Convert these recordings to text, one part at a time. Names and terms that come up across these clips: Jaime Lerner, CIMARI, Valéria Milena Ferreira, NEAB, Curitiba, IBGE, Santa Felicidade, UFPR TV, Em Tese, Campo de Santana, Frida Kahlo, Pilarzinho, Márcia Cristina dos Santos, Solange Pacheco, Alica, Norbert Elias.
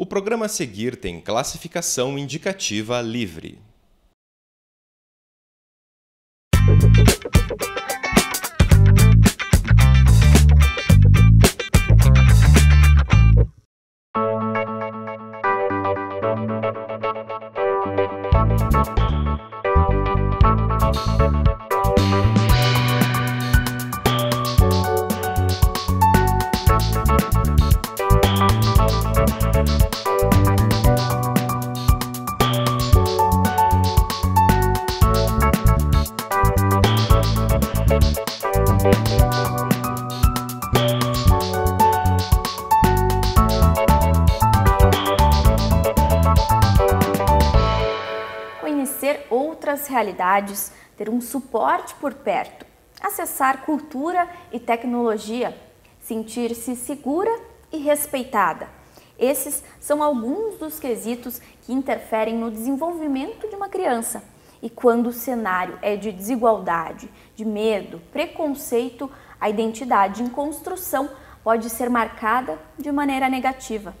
O programa a seguir tem classificação indicativa livre. Conhecer outras realidades, ter um suporte por perto, acessar cultura e tecnologia, sentir-se segura e respeitada. Esses são alguns dos quesitos que interferem no desenvolvimento de uma criança. E quando o cenário é de desigualdade, de medo, preconceito, a identidade em construção pode ser marcada de maneira negativa.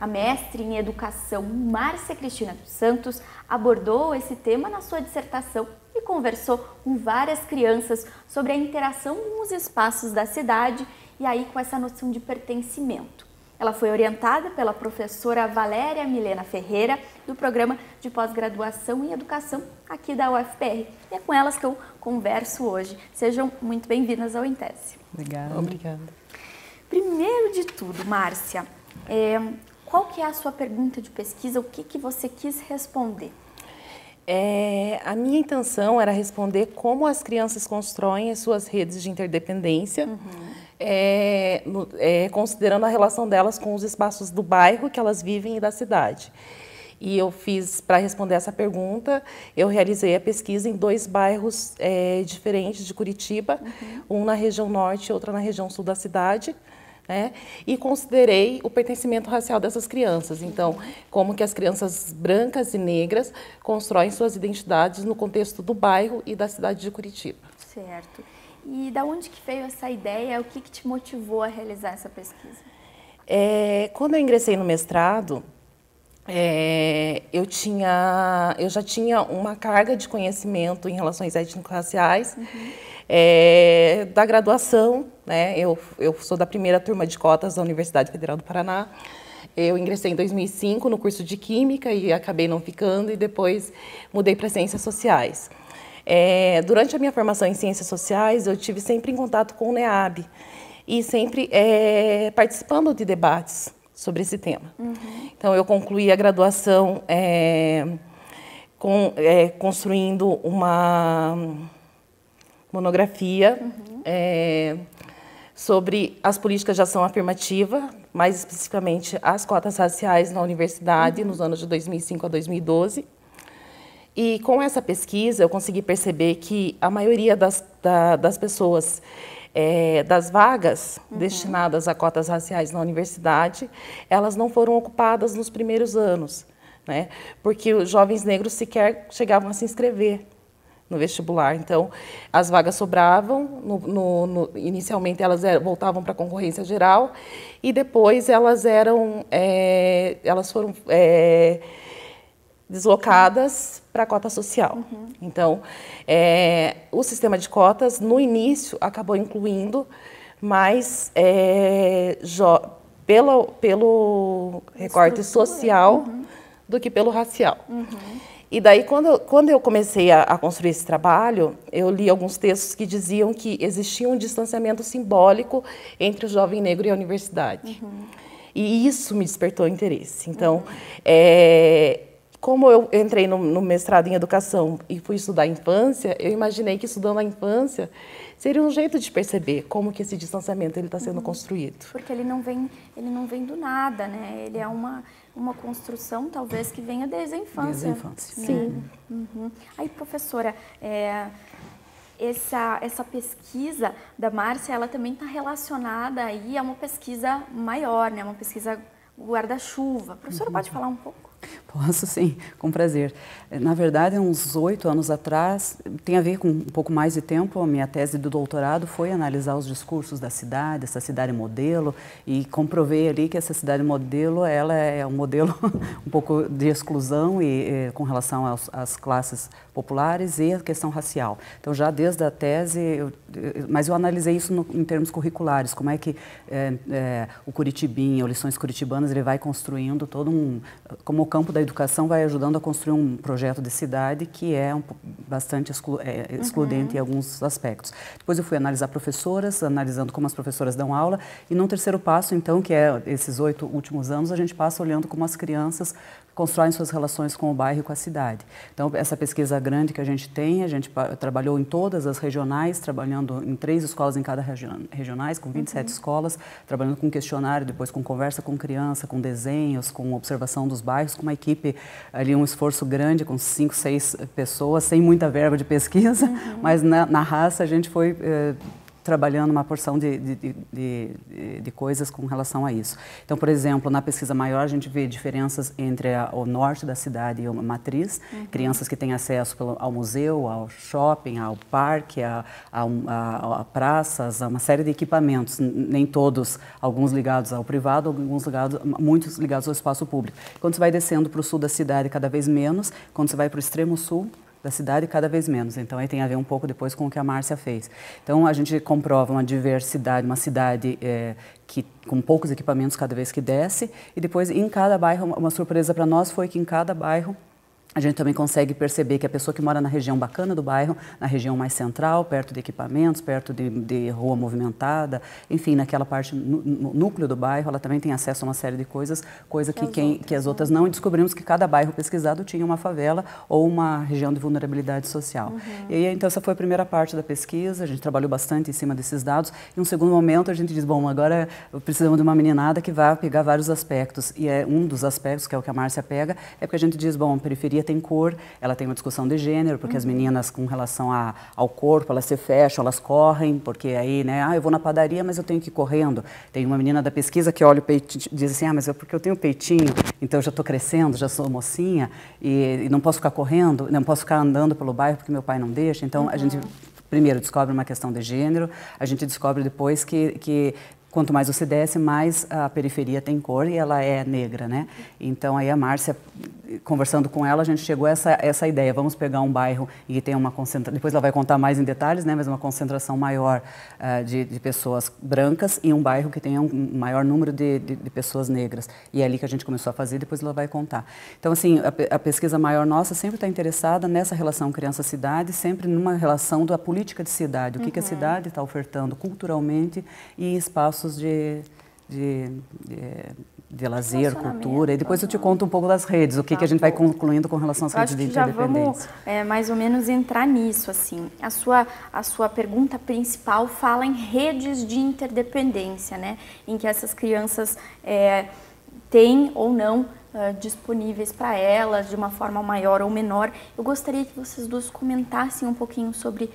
A mestre em educação Márcia Cristina dos Santos abordou esse tema na sua dissertação e conversou com várias crianças sobre a interação com os espaços da cidade e aí com essa noção de pertencimento. Ela foi orientada pela professora Valéria Milena Ferreira do programa de pós-graduação em educação aqui da UFPR. E é com elas que eu converso hoje. Sejam muito bem-vindas ao Em Tese. Obrigada. Obrigada. Primeiro de tudo, Márcia, qual que é a sua pergunta de pesquisa? O que você quis responder? A minha intenção era responder como as crianças constroem as suas redes de interdependência, considerando a relação delas com os espaços do bairro que elas vivem e da cidade. E eu fiz, para responder essa pergunta, eu realizei a pesquisa em dois bairros diferentes de Curitiba, um na região norte e outro na região sul da cidade. E considerei o pertencimento racial dessas crianças. Então, como que as crianças brancas e negras constroem suas identidades no contexto do bairro e da cidade de Curitiba. Certo. E da onde que veio essa ideia? O que que te motivou a realizar essa pesquisa? Quando eu ingressei no mestrado, eu já tinha uma carga de conhecimento em relações étnico-raciais, da graduação, eu sou da primeira turma de cotas da Universidade Federal do Paraná. Eu ingressei em 2005 no curso de Química e acabei não ficando e depois mudei para Ciências Sociais. Durante a minha formação em Ciências Sociais, eu tive sempre em contato com o NEAB e sempre participando de debates sobre esse tema. Então, eu concluí a graduação construindo uma monografia sobre as políticas de ação afirmativa, mais especificamente as cotas raciais na universidade, nos anos de 2005 a 2012. E com essa pesquisa eu consegui perceber que a maioria das pessoas, das vagas destinadas a cotas raciais na universidade, elas não foram ocupadas nos primeiros anos, porque os jovens negros sequer chegavam a se inscrever no vestibular. Então, as vagas sobravam, inicialmente elas voltavam para a concorrência geral e depois elas foram deslocadas para a cota social. Então, o sistema de cotas, no início, acabou incluindo mais pelo recorte social do que pelo racial. E daí, quando eu comecei a construir esse trabalho, eu li alguns textos que diziam que existia um distanciamento simbólico entre o jovem negro e a universidade. E isso me despertou interesse. Então, como eu entrei no mestrado em educação e fui estudar a infância, eu imaginei que estudando a infância seria um jeito de perceber como que esse distanciamento ele está sendo construído. Porque ele não vem do nada, Ele é uma construção, talvez, que venha desde a infância. Desde a infância. Sim. Aí, professora, essa pesquisa da Márcia, ela também está relacionada aí a uma pesquisa maior, uma pesquisa guarda-chuva. A professora pode falar um pouco? Posso sim, com prazer. Na verdade, uns 8 anos atrás, tem a ver com um pouco mais de tempo, a minha tese do doutorado foi analisar os discursos da cidade, essa cidade modelo, e comprovei ali que essa cidade modelo, ela é um modelo um pouco de exclusão e com relação às classes populares e a questão racial. Então, já desde a tese, mas eu analisei isso em termos curriculares, como é que o Curitibinho, Lições Curitibanas, ele vai construindo todo um, como o campo da educação vai ajudando a construir um projeto de cidade que é bastante excludente em alguns aspectos. Depois eu fui analisar professoras, analisando como as professoras dão aula, e num terceiro passo, então, que é esses 8 últimos anos, a gente passa olhando como as crianças constroem suas relações com o bairro e com a cidade. Então, essa pesquisa grande que a gente tem, a gente trabalhou em todas as regionais, trabalhando em 3 escolas em cada regionais, com 27 escolas, trabalhando com questionário, depois com conversa com criança, com desenhos, com observação dos bairros, com uma equipe ali, um esforço grande, com 5, 6 pessoas, sem muita verba de pesquisa, mas na raça a gente foi... trabalhando uma porção de coisas com relação a isso. Então, por exemplo, na pesquisa maior, a gente vê diferenças entre o norte da cidade e a matriz, crianças que têm acesso ao museu, ao shopping, ao parque, a praças, a uma série de equipamentos, nem todos, alguns ligados ao privado, alguns ligados, muitos ligados ao espaço público. Quando você vai descendo para o sul da cidade, cada vez menos, quando você vai para o extremo sul, da cidade cada vez menos. Então, aí tem a ver um pouco depois com o que a Márcia fez. Então, a gente comprova uma diversidade, uma cidade que com poucos equipamentos cada vez que desce, e depois em cada bairro, uma surpresa para nós foi que em cada bairro a gente também consegue perceber que a pessoa que mora na região bacana do bairro, na região mais central, perto de equipamentos, perto de rua movimentada, enfim, naquela parte, no núcleo do bairro, ela também tem acesso a uma série de coisas, que as outras não, e descobrimos que cada bairro pesquisado tinha uma favela ou uma região de vulnerabilidade social. E aí, então, essa foi a primeira parte da pesquisa, a gente trabalhou bastante em cima desses dados, e um segundo momento a gente diz, bom, agora precisamos de uma meninada que vá pegar vários aspectos, e é um dos aspectos, que é o que a Márcia pega, é porque a gente diz, bom, a periferia tem cor, ela tem uma discussão de gênero, porque as meninas com relação ao corpo, elas se fecham, elas correm, porque aí, né, eu vou na padaria, mas eu tenho que ir correndo. Tem uma menina da pesquisa que olha o peitinho, diz assim, mas é porque eu tenho peitinho, então eu já estou crescendo, já sou mocinha, e não posso ficar correndo, não posso ficar andando pelo bairro porque meu pai não deixa. Então, a gente primeiro descobre uma questão de gênero, a gente descobre depois que quanto mais você desce, mais a periferia tem cor e ela é negra, né? Então, aí a Márcia, conversando com ela, a gente chegou a essa ideia, vamos pegar um bairro e tem uma concentração, depois ela vai contar mais em detalhes, né? Mas uma concentração maior de pessoas brancas e um bairro que tenha um maior número de pessoas negras. E é ali que a gente começou a fazer, depois ela vai contar. Então, assim, a pesquisa maior nossa sempre está interessada nessa relação criança-cidade, sempre numa relação da política de cidade, o que a cidade está ofertando culturalmente e espaço de lazer, cultura, e depois eu te conto um pouco das redes, o que, que a gente vai concluindo com relação às redes de interdependência. Acho que já vamos mais ou menos entrar nisso, assim. A sua pergunta principal fala em redes de interdependência, né? Em que essas crianças têm ou não disponíveis para elas, de uma forma maior ou menor. Eu gostaria que vocês duas comentassem um pouquinho sobre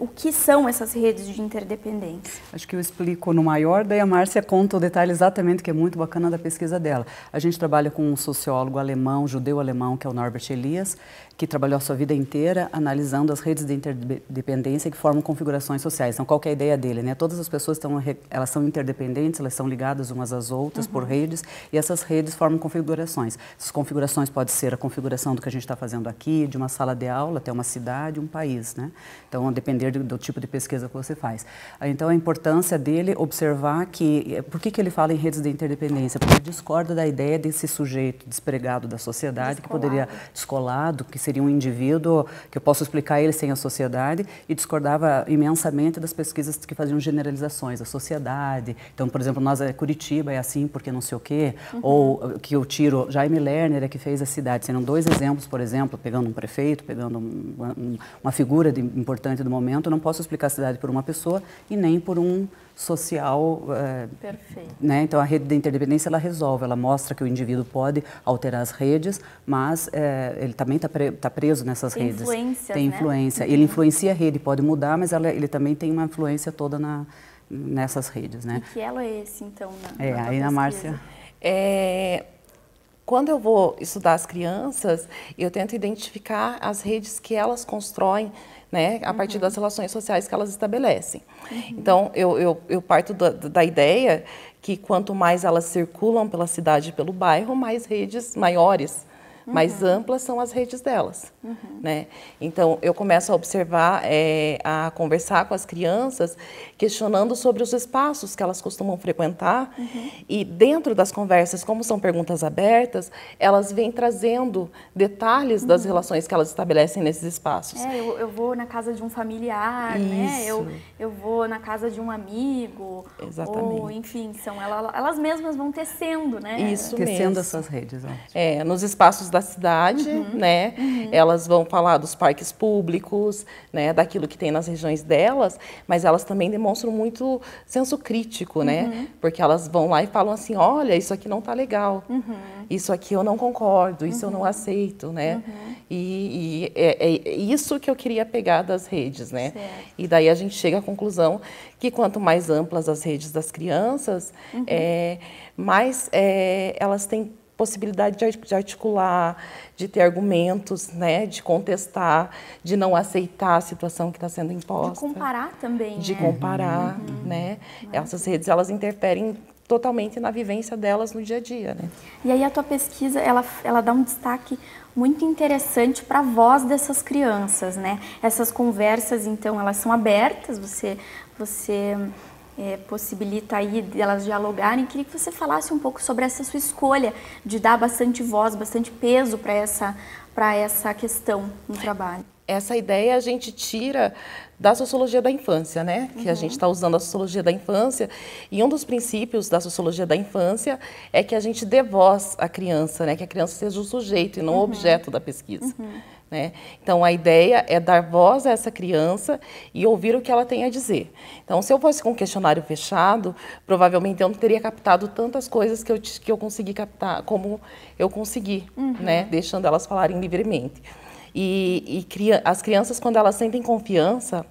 o que são essas redes de interdependência. Acho que eu explico no maior, daí a Márcia conta o detalhe exatamente, que é muito bacana da pesquisa dela. A gente trabalha com um sociólogo alemão, judeu-alemão, que é o Norbert Elias, que trabalhou a sua vida inteira analisando as redes de interdependência que formam configurações sociais. Então, qual que é a ideia dele, né? Todas as pessoas elas são interdependentes, elas são ligadas umas às outras por redes, e essas redes formam configurações. Essas configurações podem ser a configuração do que a gente está fazendo aqui, de uma sala de aula até uma cidade, um país, né? Então, depender do tipo de pesquisa que você faz. Então, a importância dele observar que... Por que ele fala em redes de interdependência? Porque ele discorda da ideia desse sujeito despregado da sociedade, descolado, que poderia... Descolado, que seria um indivíduo, que eu posso explicar ele sem a sociedade, e discordava imensamente das pesquisas que faziam generalizações, a sociedade. Então, por exemplo, nós, Curitiba é assim porque não sei o quê, ou que eu tiro... Jaime Lerner é que fez a cidade. Seriam 2 exemplos, por exemplo, pegando um prefeito, pegando uma figura importante do momento, eu não posso explicar a cidade por uma pessoa e nem por um social, perfeito, né? Então, a rede de interdependência, ela resolve, ela mostra que o indivíduo pode alterar as redes, mas ele também está preso nessas redes. Tem influência, né? Ele influencia a rede, pode mudar, mas ele também tem uma influência toda nessas redes, né? E que ela é esse, então, na pesquisa. Aí na Márcia... Quando eu vou estudar as crianças, eu tento identificar as redes que elas constroem, né, a partir das relações sociais que elas estabelecem. Então, eu parto da ideia que quanto mais elas circulam pela cidade e pelo bairro, mais redes maiores, mais amplas são as redes delas, né? Então, eu começo a observar, a conversar com as crianças, questionando sobre os espaços que elas costumam frequentar. E dentro das conversas, como são perguntas abertas, elas vêm trazendo detalhes das relações que elas estabelecem nesses espaços. Eu vou na casa de um familiar, né? Eu vou na casa de um amigo. Exatamente. Ou, enfim, são elas mesmas vão tecendo, né? Isso mesmo. Tecendo essas redes. Nos espaços da cidade, né? Elas vão falar dos parques públicos, né? Daquilo que tem nas regiões delas, mas elas também demonstram muito senso crítico, né? Porque elas vão lá e falam assim, olha, isso aqui não tá legal, isso aqui eu não concordo, isso eu não aceito, né? E é isso que eu queria pegar das redes, né? Certo. E daí a gente chega à conclusão que quanto mais amplas as redes das crianças, mais elas têm possibilidade de articular, de ter argumentos, né, de contestar, de não aceitar a situação que está sendo imposta. De comparar também, de comparar, né? Essas redes, elas interferem totalmente na vivência delas no dia a dia, né? E aí a tua pesquisa, ela dá um destaque muito interessante para a voz dessas crianças, né? Essas conversas, então, elas são abertas, você possibilita aí elas dialogarem. Queria que você falasse um pouco sobre essa sua escolha de dar bastante voz, bastante peso para essa questão no trabalho. Essa ideia a gente tira da sociologia da infância, né? Que a gente está usando a sociologia da infância, e um dos princípios da sociologia da infância é que a gente dê voz à criança, né? Que a criança seja o sujeito e não o objeto da pesquisa. Né? Então, a ideia é dar voz a essa criança e ouvir o que ela tem a dizer. Então, se eu fosse com um questionário fechado, provavelmente eu não teria captado tantas coisas que eu consegui captar, como eu consegui, né? Deixando elas falarem livremente. E as crianças, quando elas sentem confiança,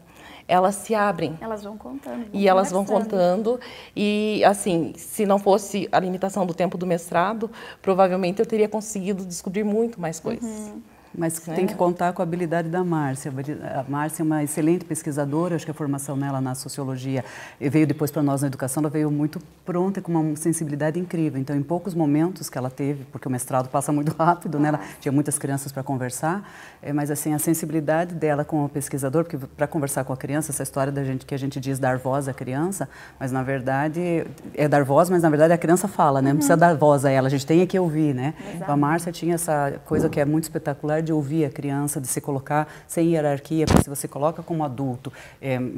elas se abrem. Elas vão contando. E elas vão contando. E, assim, se não fosse a limitação do tempo do mestrado, provavelmente eu teria conseguido descobrir muito mais coisas. Mas tem que contar com a habilidade da Márcia. A Márcia é uma excelente pesquisadora, acho que a formação dela na sociologia veio depois para nós na educação, ela veio muito pronta e com uma sensibilidade incrível. Então, em poucos momentos que ela teve, porque o mestrado passa muito rápido, né? Ela tinha muitas crianças para conversar, mas assim, a sensibilidade dela como pesquisador, porque para conversar com a criança, essa história da gente que a gente diz dar voz à criança, mas na verdade é dar voz, mas na verdade a criança fala, né? Não precisa dar voz a ela, a gente tem que ouvir, né? Então, a Márcia tinha essa coisa que é muito espetacular, de ouvir a criança, de se colocar sem hierarquia, porque se você coloca como adulto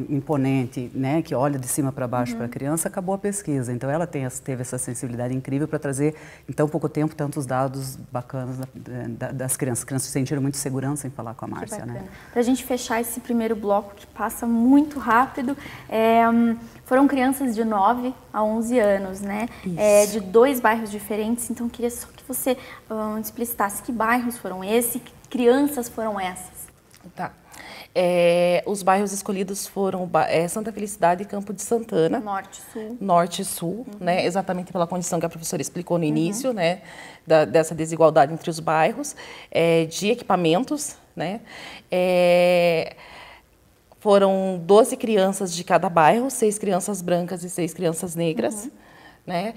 imponente, né, que olha de cima para baixo para a criança, acabou a pesquisa. Então ela teve essa sensibilidade incrível para trazer em tão pouco tempo tantos dados bacanas das crianças. As crianças sentiram muito segurança em falar com a Márcia, né? Para a gente fechar esse primeiro bloco que passa muito rápido, foram crianças de 9 a 11 anos, né? De 2 bairros diferentes, então queria só que você explicitasse que bairros foram esses, que crianças foram essas. Tá. Os bairros escolhidos foram Santa Felicidade e Campo de Santana. Norte e Sul. Norte e Sul, né? Exatamente pela condição que a professora explicou no início, né? Dessa desigualdade entre os bairros, de equipamentos, né? Foram 12 crianças de cada bairro, 6 crianças brancas e 6 crianças negras. Né?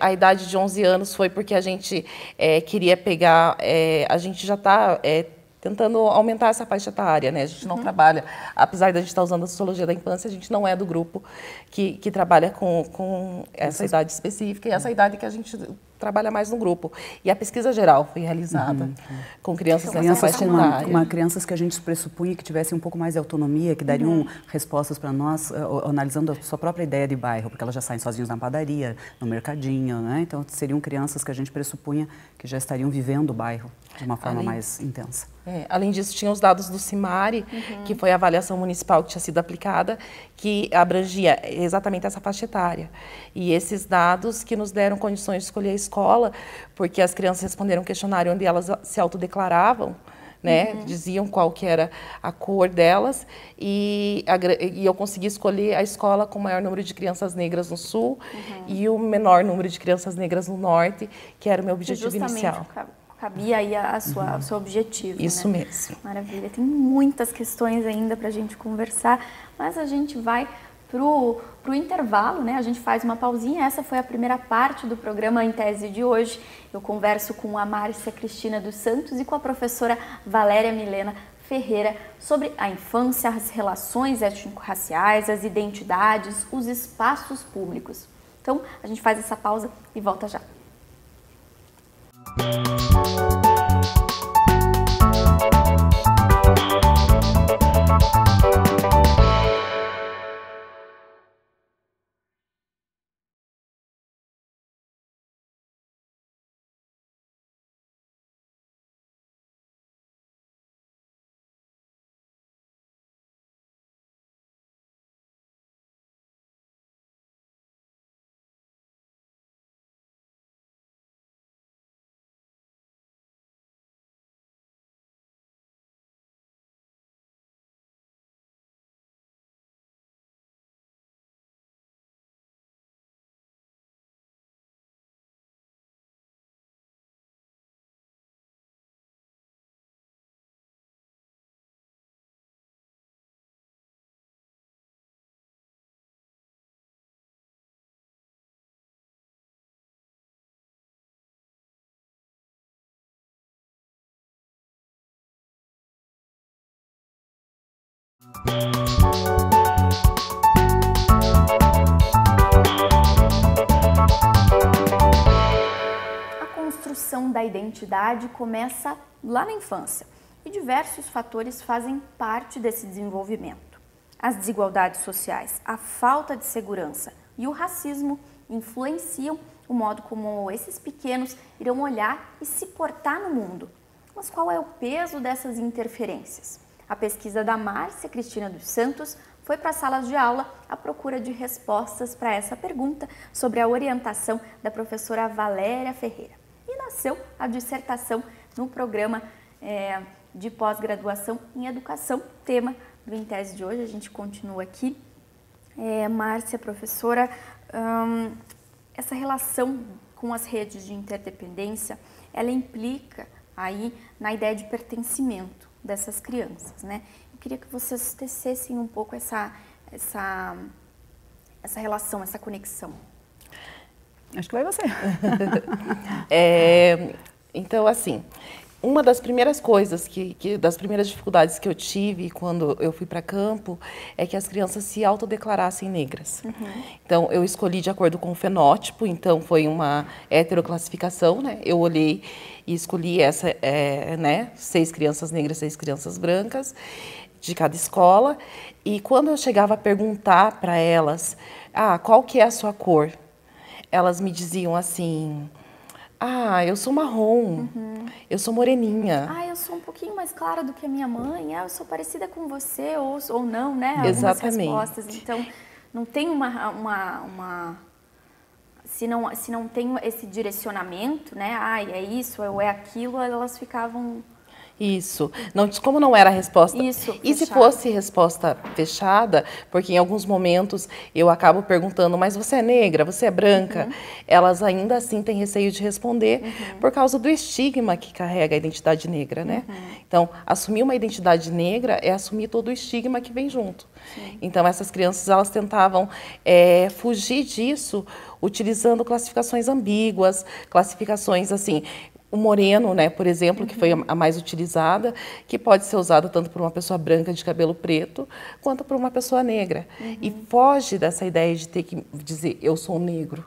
A idade de 11 anos foi porque a gente queria pegar... a gente já está tentando aumentar essa faixa etária, né? A gente não trabalha, apesar de a gente estar usando a sociologia da infância, a gente não é do grupo que trabalha com essa idade específica, e essa idade que a gente trabalha mais no grupo. E a pesquisa geral foi realizada com crianças nessa faixa etária. Crianças que a gente pressupunha que tivessem um pouco mais de autonomia, que dariam respostas para nós, analisando a sua própria ideia de bairro, porque elas já saem sozinhas na padaria, no mercadinho, né? Então, seriam crianças que a gente pressupunha que já estariam vivendo o bairro de uma forma mais intensa. Além disso, tinha os dados do CIMARI, que foi a avaliação municipal que tinha sido aplicada, que abrangia exatamente essa faixa etária. E esses dados que nos deram condições de escolher a escola, porque as crianças responderam um questionário onde elas se autodeclaravam, né? Uhum. Diziam qual que era a cor delas, e eu consegui escolher a escola com o maior número de crianças negras no sul, uhum, e o menor número de crianças negras no norte, que era o meu objetivo inicial. Cabia aí o seu objetivo. Isso, né? Mesmo. Maravilha. Tem muitas questões ainda para a gente conversar, mas a gente vai pro intervalo, né? A gente faz uma pausinha. Essa foi a primeira parte do programa Em Tese de hoje. Eu converso com a Márcia Cristina dos Santos e com a professora Valéria Milena Ferreira sobre a infância, as relações étnico-raciais, as identidades, os espaços públicos. Então, a gente faz essa pausa e volta já. A construção da identidade começa lá na infância e diversos fatores fazem parte desse desenvolvimento. As desigualdades sociais, a falta de segurança e o racismo influenciam o modo como esses pequenos irão olhar e se portar no mundo. Mas qual é o peso dessas interferências? A pesquisa da Márcia Cristina dos Santos foi para salas de aula à procura de respostas para essa pergunta sobre a orientação da professora Valéria Ferreira. E nasceu a dissertação no programa de pós-graduação em educação, tema do Em Tese de hoje. A gente continua aqui. Márcia, professora, essa relação com as redes de interdependência, ela implica aí na ideia de pertencimento dessas crianças, né? Eu queria que vocês tecessem um pouco essa relação, essa conexão. Acho que vai você. Então, assim, uma das primeiras coisas, das primeiras dificuldades que eu tive quando eu fui para campo, é que as crianças se autodeclarassem negras. Uhum. Então, eu escolhi de acordo com o fenótipo, então foi uma heteroclassificação, né? Eu olhei e escolhi essa, né? 6 crianças negras, 6 crianças brancas, de cada escola. E quando eu chegava a perguntar para elas, qual que é a sua cor? Elas me diziam assim... eu sou marrom, uhum, eu sou moreninha. Eu sou um pouquinho mais clara do que a minha mãe, eu sou parecida com você, ou não, né? Algumas respostas. Então, não tem se não tem esse direcionamento, né? É isso, ou é aquilo, elas ficavam... Isso. Não, como não era a resposta? Isso, e se fosse resposta fechada, porque em alguns momentos eu acabo perguntando, mas você é negra, você é branca? Uhum. Elas ainda assim têm receio de responder, uhum, por causa do estigma que carrega a identidade negra, né? Uhum. Então, assumir uma identidade negra é assumir todo o estigma que vem junto. Sim. Então, essas crianças, elas tentavam fugir disso utilizando classificações ambíguas, classificações assim... O moreno, né, por exemplo, que foi a mais utilizada, que pode ser usado tanto por uma pessoa branca de cabelo preto, quanto por uma pessoa negra. Uhum. E foge dessa ideia de ter que dizer, eu sou negro,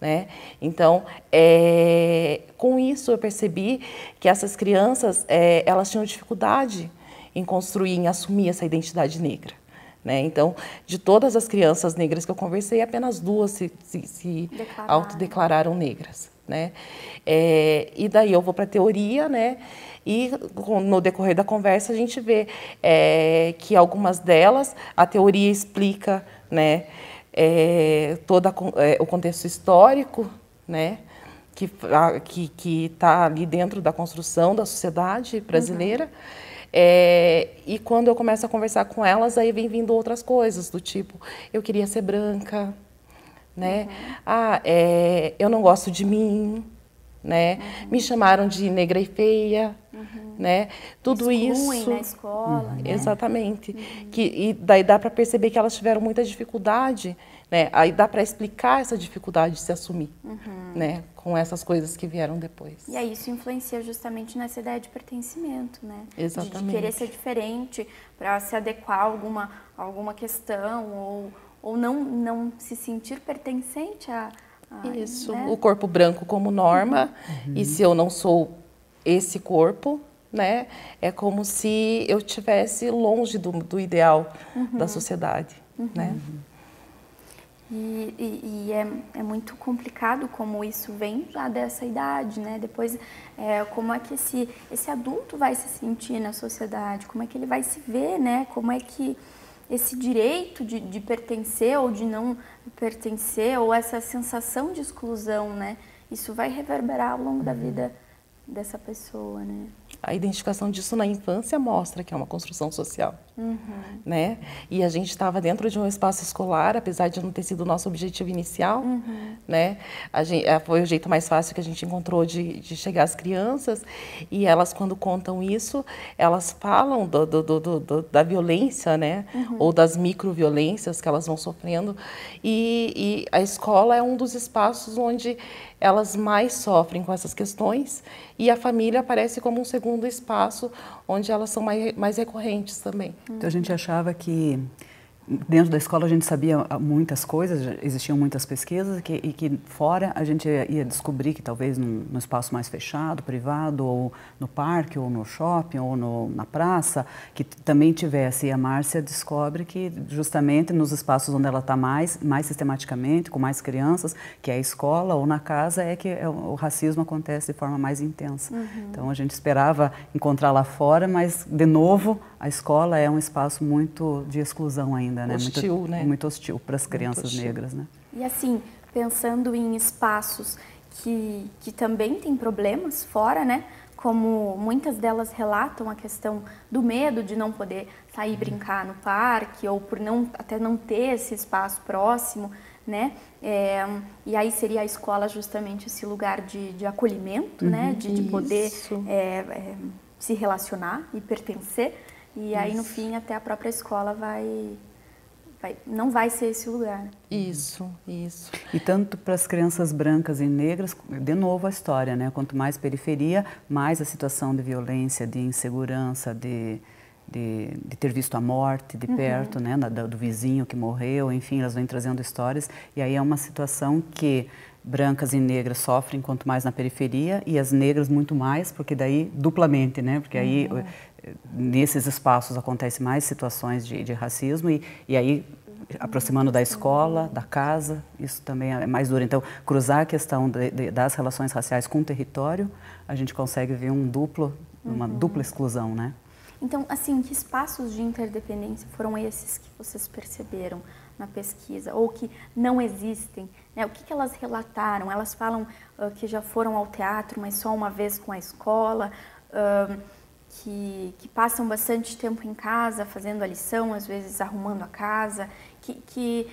né? Então, com isso eu percebi que essas crianças, elas tinham dificuldade em construir, em assumir essa identidade negra. Né? Então, de todas as crianças negras que eu conversei, apenas 2 se autodeclararam negras. Né? E daí eu vou para a teoria, né? E no decorrer da conversa a gente vê que algumas delas, a teoria explica, né, todo o contexto histórico, né, que está ali dentro da construção da sociedade brasileira. Uhum. É, e quando eu começo a conversar com elas, aí vem vindo outras coisas, do tipo, eu queria ser branca, né? Uhum. Ah, é, eu não gosto de mim, né? Uhum. Me chamaram de negra e feia, uhum, né? Tudo excluem isso na escola, uhum, né? Exatamente. Uhum. E daí dá para perceber que elas tiveram muita dificuldade, né? Aí dá para explicar essa dificuldade de se assumir, uhum, né? Com essas coisas que vieram depois. E aí isso influencia justamente nessa ideia de pertencimento, né? Exatamente. De querer ser diferente para se adequar a alguma questão ou não se sentir pertencente a... Isso, né? O corpo branco como norma, uhum, e se eu não sou esse corpo, né? É como se eu estivesse longe do ideal, uhum, da sociedade, uhum, né? Uhum. E é muito complicado como isso vem já dessa idade, né? Depois, como é que esse adulto vai se sentir na sociedade? Como é que ele vai se ver, né? Como é que esse direito de pertencer ou de não pertencer, ou essa sensação de exclusão, né? Isso vai reverberar ao longo da vida dessa pessoa, né? A identificação disso na infância mostra que é uma construção social, uhum, né? E a gente estava dentro de um espaço escolar, apesar de não ter sido o nosso objetivo inicial, uhum, né? Foi o jeito mais fácil que a gente encontrou de chegar às crianças, e elas, quando contam isso, elas falam da violência, né? Uhum. Ou das microviolências que elas vão sofrendo, e a escola é um dos espaços onde elas mais sofrem com essas questões, e a família aparece como um segundo espaço onde elas são mais recorrentes também. Então a gente achava que dentro da escola a gente sabia muitas coisas, existiam muitas pesquisas, e que fora a gente ia descobrir que talvez num espaço mais fechado, privado, ou no parque, ou no shopping, ou na praça, que também tivesse. E a Márcia descobre que justamente nos espaços onde ela está mais sistematicamente, com mais crianças, que é a escola ou na casa, é que o racismo acontece de forma mais intensa. Uhum. Então a gente esperava encontrar lá fora, mas de novo a escola é um espaço muito de exclusão ainda. Né? Hostil, muito, né? Muito hostil para as crianças negras, né? E assim, pensando em espaços que também tem problemas fora, né? Como muitas delas relatam a questão do medo de não poder sair brincar no parque, ou por até não ter esse espaço próximo, né? E aí seria a escola justamente esse lugar de acolhimento, uhum, né? De poder se relacionar e pertencer. E aí, isso, no fim, até a própria escola não vai ser esse lugar. Isso, isso. E tanto para as crianças brancas e negras, de novo a história, né? Quanto mais periferia, mais a situação de violência, de insegurança, de ter visto a morte de perto, uhum, né? Do vizinho que morreu, enfim, elas vêm trazendo histórias. E aí é uma situação que brancas e negras sofrem quanto mais na periferia, e as negras muito mais, porque daí duplamente, né? Porque aí... Uhum. Nesses espaços acontecem mais situações de racismo, e aí, aproximando da escola, da casa, isso também é mais duro. Então, cruzar a questão das relações raciais com o território, a gente consegue ver uma dupla exclusão, né? Então, assim, que espaços de interdependência foram esses que vocês perceberam na pesquisa, ou que não existem, né? O que elas relataram? Elas falam que já foram ao teatro, mas só uma vez com a escola, que passam bastante tempo em casa, fazendo a lição, às vezes arrumando a casa. O que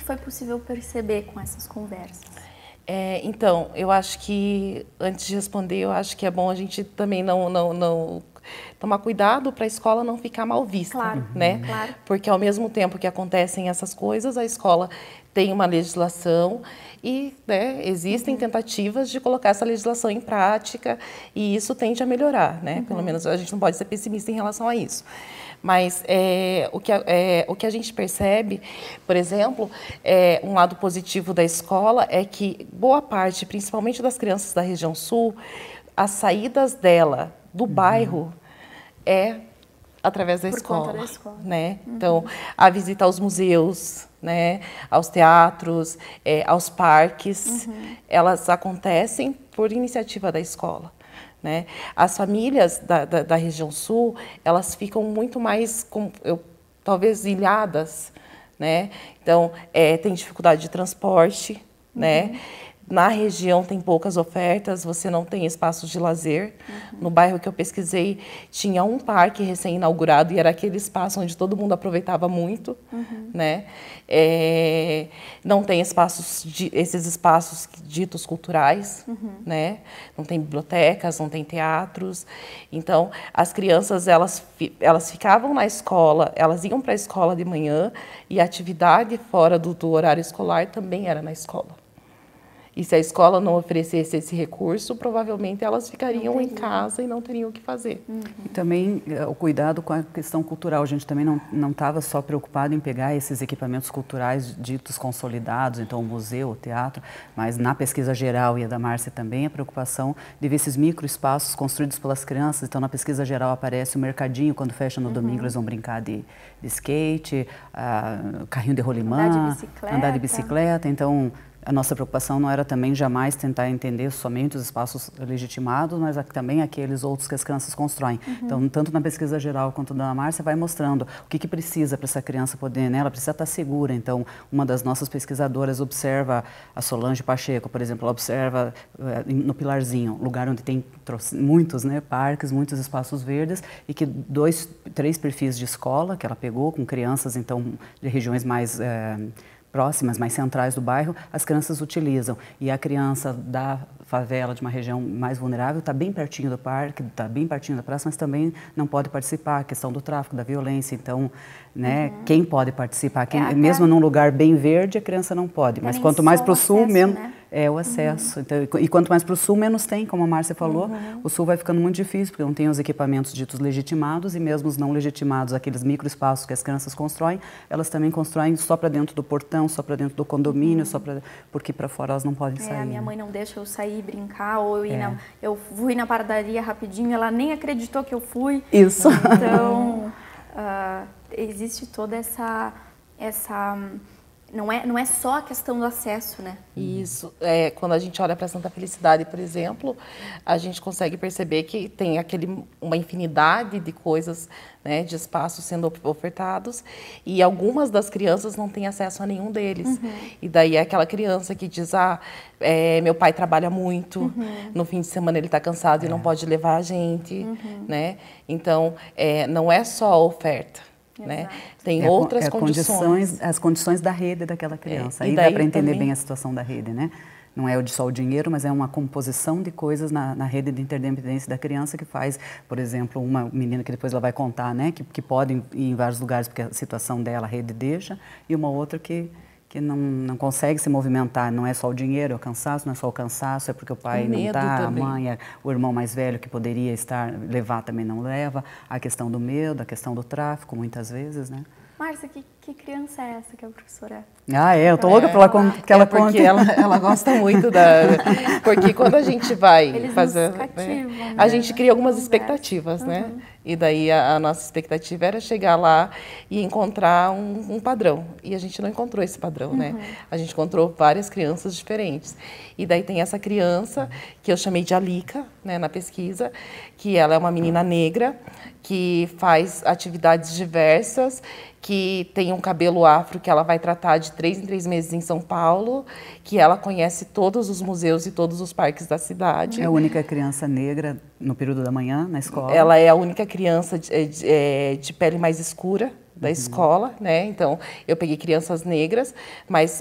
foi possível perceber com essas conversas? Então, eu acho que, antes de responder, eu acho que é bom a gente também não tomar cuidado para a escola não ficar mal vista, claro, né? Claro. Porque ao mesmo tempo que acontecem essas coisas, a escola tem uma legislação e, né, existem, uhum, tentativas de colocar essa legislação em prática, e isso tende a melhorar, né? Uhum. Pelo menos a gente não pode ser pessimista em relação a isso. Mas o que a gente percebe, por exemplo, um lado positivo da escola é que boa parte, principalmente das crianças da região sul, as saídas dela do bairro é através da escola, né? Uhum. Então, a visita aos museus, né, aos teatros, aos parques, uhum, elas acontecem por iniciativa da escola, né? As famílias da região sul, elas ficam muito mais, talvez, ilhadas, né? Então, tem dificuldade de transporte, uhum, né? Na região tem poucas ofertas, você não tem espaços de lazer. Uhum. No bairro que eu pesquisei, tinha um parque recém-inaugurado e era aquele espaço onde todo mundo aproveitava muito, uhum, né? É, não tem espaços, esses espaços ditos culturais, uhum, né? Não tem bibliotecas, não tem teatros. Então, as crianças, elas ficavam na escola, elas iam para a escola de manhã e a atividade fora do horário escolar também era na escola. E se a escola não oferecesse esse recurso, provavelmente elas ficariam em casa e não teriam o que fazer. Uhum. E também o cuidado com a questão cultural. A gente também não estava só preocupado em pegar esses equipamentos culturais ditos consolidados, então o museu, o teatro, mas na pesquisa geral e a da Márcia também, a preocupação de ver esses micro espaços construídos pelas crianças. Então na pesquisa geral aparece o mercadinho, quando fecha no, uhum, domingo eles vão brincar de skate, carrinho de rolimã, andar de bicicleta, então... A nossa preocupação não era também jamais tentar entender somente os espaços legitimados, mas também aqueles outros que as crianças constroem. Uhum. Então, tanto na pesquisa geral quanto na Márcia, vai mostrando o que precisa para essa criança poder, né? Ela precisa estar segura. Então, uma das nossas pesquisadoras observa, a Solange Pacheco, por exemplo, ela observa no Pilarzinho, lugar onde tem muitos, né, parques, muitos espaços verdes, e que 2, 3 perfis de escola que ela pegou com crianças, então, de regiões mais... próximas, mais centrais do bairro, as crianças utilizam. E a criança da favela, de uma região mais vulnerável, está bem pertinho do parque, está bem pertinho da praça, mas também não pode participar. A questão do tráfico, da violência, então, né, uhum, quem pode participar? Mesmo num lugar bem verde, a criança não pode. Mas quanto mais para o sul, menos... Né? É o acesso. Uhum. Então, e quanto mais para o sul, menos tem, como a Márcia falou. Uhum. O sul vai ficando muito difícil, porque não tem os equipamentos ditos legitimados, e mesmo os não legitimados, aqueles microespaços que as crianças constroem, elas também constroem só para dentro do portão, só para dentro do condomínio, uhum, porque para fora elas não podem sair. A minha mãe não deixa eu sair brincar, ou eu fui na padaria rapidinho, ela nem acreditou que eu fui. Isso. Então, existe toda essa Não é só a questão do acesso, né? Isso. É, quando a gente olha para Santa Felicidade, por exemplo, a gente consegue perceber que tem uma infinidade de coisas, né, de espaços sendo ofertados, e algumas das crianças não têm acesso a nenhum deles. Uhum. E daí é aquela criança que diz, meu pai trabalha muito, uhum, no fim de semana ele está cansado e não pode levar a gente, uhum, né? Então, não é só a oferta. Né? Tem outras condições. As condições da rede daquela criança. Aí dá para entender bem a situação da rede, né? Não é só o dinheiro, mas é uma composição de coisas na rede de interdependência da criança que faz, por exemplo, uma menina que depois ela vai contar, né? Que pode ir em vários lugares porque a situação dela, a rede deixa, e uma outra que não consegue se movimentar, não é só o dinheiro, é o cansaço, não é só o cansaço, é porque o pai não está, a mãe, o irmão mais velho que poderia levar também não leva, a questão do medo, a questão do tráfico, muitas vezes, né? Márcia, que criança é essa que a professora... Eu tô louca para ela conte. Ela gosta muito porque quando a gente vai fazer... a gente cria algumas expectativas, né? Uhum. E daí a nossa expectativa era chegar lá e encontrar um padrão. E a gente não encontrou esse padrão, uhum, né? A gente encontrou várias crianças diferentes. E daí tem essa criança, que eu chamei de Alica, né, na pesquisa, que ela é uma menina negra, que faz atividades diversas, que tem um cabelo afro que ela vai tratar de 3 em 3 meses em São Paulo, que ela conhece todos os museus e todos os parques da cidade. É a única criança negra no período da manhã, na escola? Ela é a única criança de pele mais escura da, uhum, escola, né? Então, eu peguei crianças negras, mas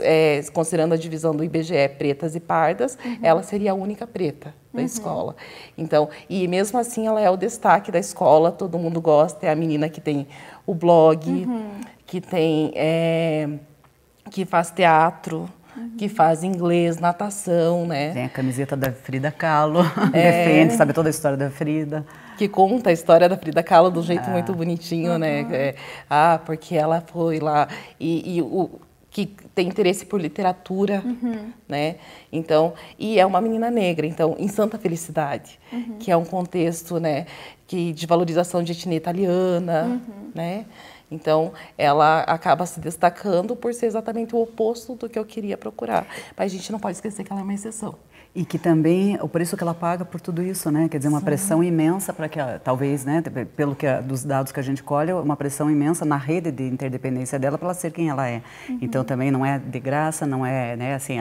considerando a divisão do IBGE, pretas e pardas, uhum, ela seria a única preta da, uhum, escola. Então, e mesmo assim ela é o destaque da escola, todo mundo gosta, é a menina que tem o blog, uhum, que faz teatro, uhum, que faz inglês, natação, né? Tem a camiseta da Frida Kahlo, defende, sabe toda a história da Frida. Que conta a história da Frida Kahlo de um jeito muito bonitinho, uhum, né? Porque ela foi lá que tem interesse por literatura, uhum, né? Então, e é uma menina negra, então, em Santa Felicidade, uhum, que é um contexto, né, de valorização de etnia italiana, uhum, né? Então, ela acaba se destacando por ser exatamente o oposto do que eu queria procurar. Mas a gente não pode esquecer que ela é uma exceção. E que também o preço que ela paga por tudo isso, né? Quer dizer, uma Sim. pressão imensa para que, talvez, né? Pelo que dos dados que a gente colhe, uma pressão imensa na rede de interdependência dela para ela ser quem ela é. Uhum. Então também não é de graça, não é, né? Assim,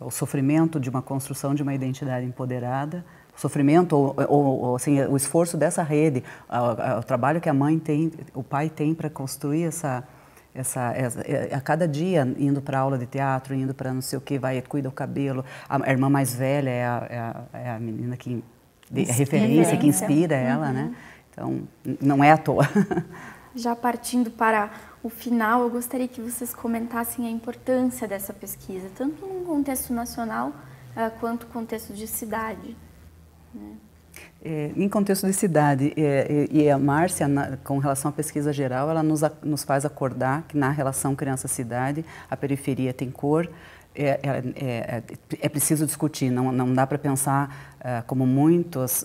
o sofrimento de uma construção de uma identidade empoderada, o sofrimento ou assim, o esforço dessa rede, o trabalho que a mãe tem, o pai tem para construir essa, a cada dia, indo para aula de teatro, indo para não sei o que, vai, cuida do cabelo. A irmã mais velha é a menina que inspira, referência, que inspira ela, uhum. né? Então, não é à toa. Já partindo para o final, eu gostaria que vocês comentassem a importância dessa pesquisa, tanto num contexto nacional quanto no contexto de cidade, né? Em contexto de cidade, e a Márcia, com relação à pesquisa geral, ela nos faz acordar que na relação criança-cidade, a periferia tem cor, é preciso discutir, não dá para pensar como muitos,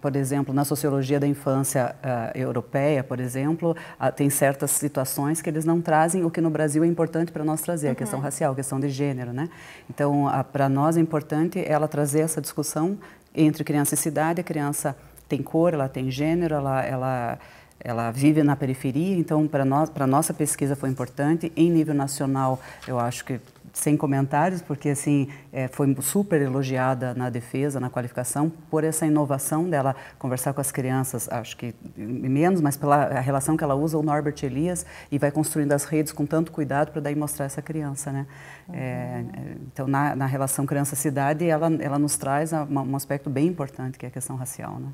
por exemplo, na sociologia da infância europeia, por exemplo, tem certas situações que eles não trazem o que no Brasil é importante para nós trazer, uhum. a questão racial, a questão de gênero, né? Então, para nós é importante ela trazer essa discussão entre criança e cidade. A criança tem cor, ela tem gênero, ela vive na periferia. Então, para nossa pesquisa foi importante. Em nível nacional, eu acho que sem comentários, porque assim foi super elogiada na defesa, na qualificação, por essa inovação dela conversar com as crianças, acho que menos, mas pela relação que ela usa, o Norbert Elias, e vai construindo as redes com tanto cuidado para daí mostrar essa criança, né? Uhum. Então, na relação criança-cidade, ela nos traz um aspecto bem importante, que é a questão racial, né?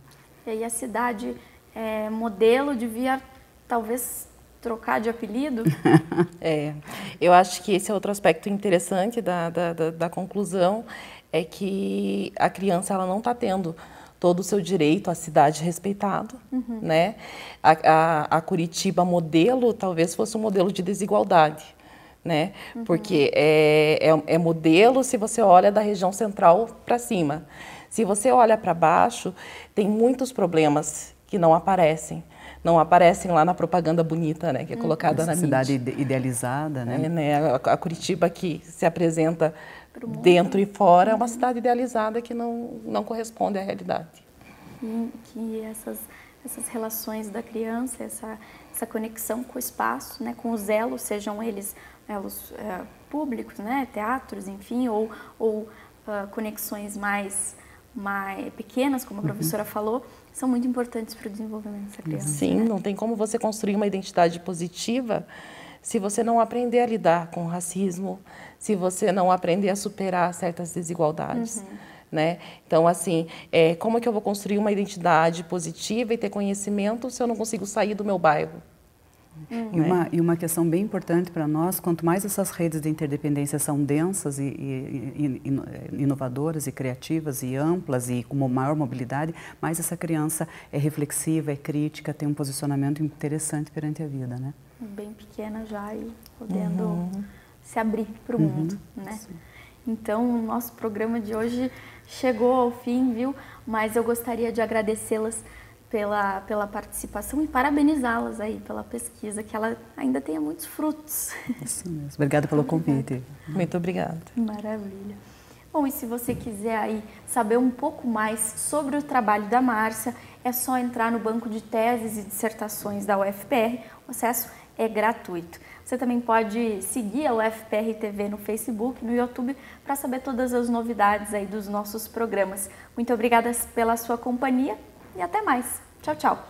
E aí a cidade modelo devia, talvez, trocar de apelido? Eu acho que esse é outro aspecto interessante da conclusão, é que a criança ela não está tendo todo o seu direito à cidade respeitado, uhum. né? A Curitiba modelo talvez fosse um modelo de desigualdade, né? Uhum. Porque é modelo se você olha da região central para cima. Se você olha para baixo, tem muitos problemas que não aparecem lá na propaganda bonita, né, que é colocada na mídia. Cidade idealizada, né? A Curitiba que se apresenta dentro e fora é uma cidade idealizada que não corresponde à realidade. E que essas relações da criança, essa conexão com o espaço, né, com os elos, sejam eles elos públicos, né, teatros, enfim, ou conexões mais pequenas, como a professora falou, são muito importantes para o desenvolvimento dessa criança. Sim, né? Não tem como você construir uma identidade positiva se você não aprender a lidar com o racismo, se você não aprender a superar certas desigualdades, uhum. né? Então, assim, como é que eu vou construir uma identidade positiva e ter conhecimento se eu não consigo sair do meu bairro? E uma questão bem importante para nós, quanto mais essas redes de interdependência são densas e inovadoras e criativas e amplas e com uma maior mobilidade, mais essa criança é reflexiva, é crítica, tem um posicionamento interessante perante a vida, né? Bem pequena já e podendo uhum. se abrir para o mundo, uhum. né? Sim. Então, o nosso programa de hoje chegou ao fim, viu? Mas eu gostaria de agradecê-las pela participação e parabenizá-las aí pela pesquisa, que ela ainda tenha muitos frutos. Isso mesmo. Obrigada pelo convite. Muito obrigada. Maravilha. Bom, e se você quiser aí saber um pouco mais sobre o trabalho da Márcia, é só entrar no banco de teses e dissertações da UFPR. O acesso é gratuito. Você também pode seguir a UFPR TV no Facebook, no YouTube, para saber todas as novidades aí dos nossos programas. Muito obrigada pela sua companhia. E até mais. Tchau, tchau.